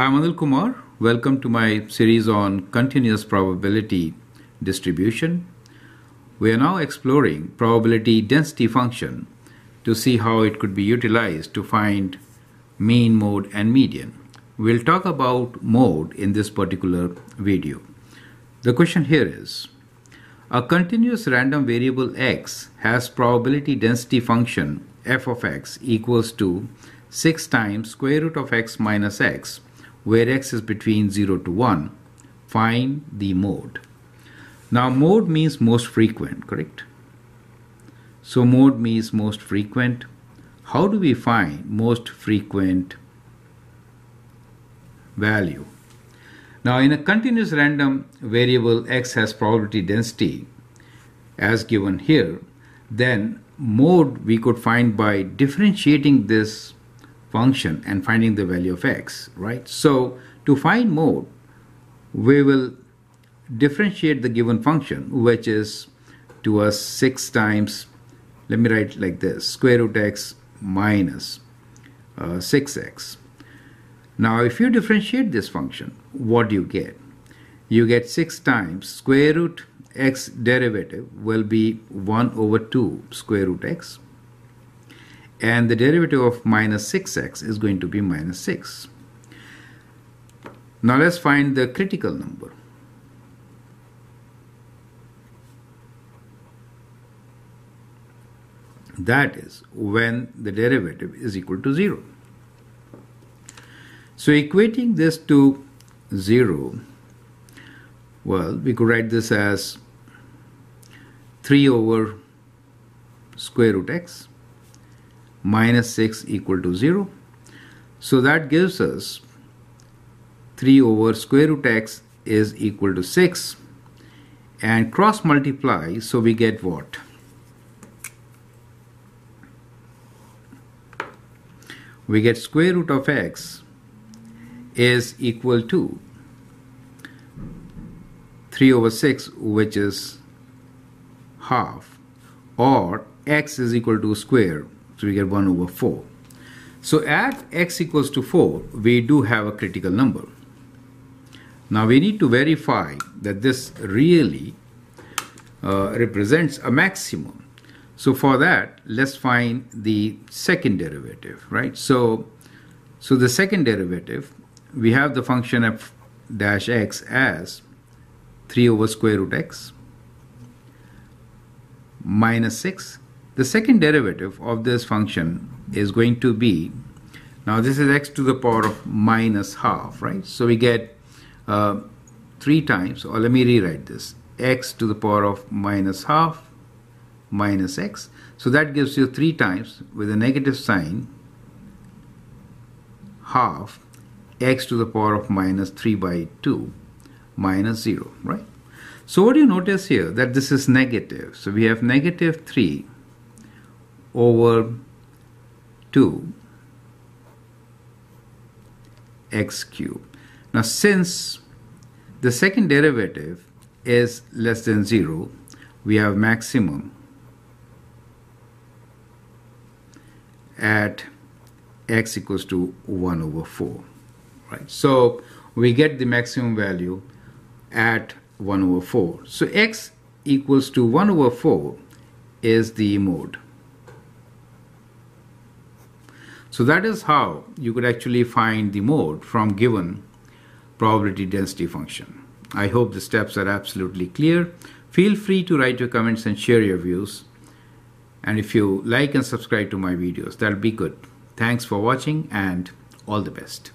I'm Anil Kumar. Welcome to my series on continuous probability distribution. We are now exploring probability density function to see how it could be utilized to find mean, mode, and median. We'll talk about mode in this particular video. The question here is, a continuous random variable x has probability density function f of x equals to 6 times square root of x minus x, where x is between 0 to 1, find the mode. Now mode means most frequent, correct? So mode means most frequent. How do we find most frequent value? Now in a continuous random variable x has probability density as given here, then mode we could find by differentiating this function and finding the value of x, right? So to find mode, we will differentiate the given function, which is to us 6 times, let me write like this, square root x minus 6x. Now if you differentiate this function, what do you get? You get 6 times square root x derivative will be 1 over 2 square root x, and the derivative of minus 6x is going to be minus 6. Now let's find the critical number. That is when the derivative is equal to 0. So equating this to 0, well, we could write this as 3 over square root x minus 6 equal to 0. So that gives us 3 over square root x is equal to 6, and cross multiply, so we get what? We get square root of x is equal to 3 over 6, which is half, or x is equal to square, so we get 1 over 4. So at x equals to 4, we do have a critical number. Now we need to verify that this really represents a maximum. So for that, let's find the second derivative, right? So the second derivative, we have the function f dash x as 3 over square root x minus 6. The second derivative of this function is going to be, now this is x to the power of minus half, right? So we get 3 times, or let me rewrite this, x to the power of minus half minus x. So that gives you 3 times with a negative sign half x to the power of minus 3 by 2 minus 0, right? So what do you notice here? That this is negative. So we have negative 3 over 2 x cubed. Now since the second derivative is less than 0, we have maximum at x equals to 1 over 4, right? So we get the maximum value at 1 over 4. So x equals to 1 over 4 is the mode. So that is how you could actually find the mode from given probability density function. I hope the steps are absolutely clear. Feel free to write your comments and share your views. And if you like and subscribe to my videos, that'll be good. Thanks for watching and all the best.